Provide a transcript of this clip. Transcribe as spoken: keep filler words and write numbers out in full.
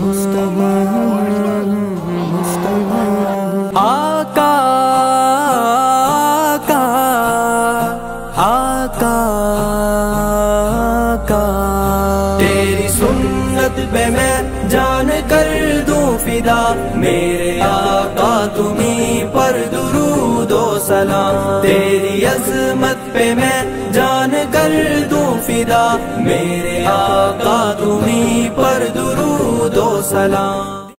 मुस्तफा मुस्तफा आका आका आका आका तेरी सुन्नत पे मैं जान कर दूं फिदा, मेरे आका तुम्हीं पर दुरूद ओ सलाम। तेरी अज़मत पे मैं जान कर दूं फिदा, मेरे आका तुम्हीं पर दुरूद ओ सलाम।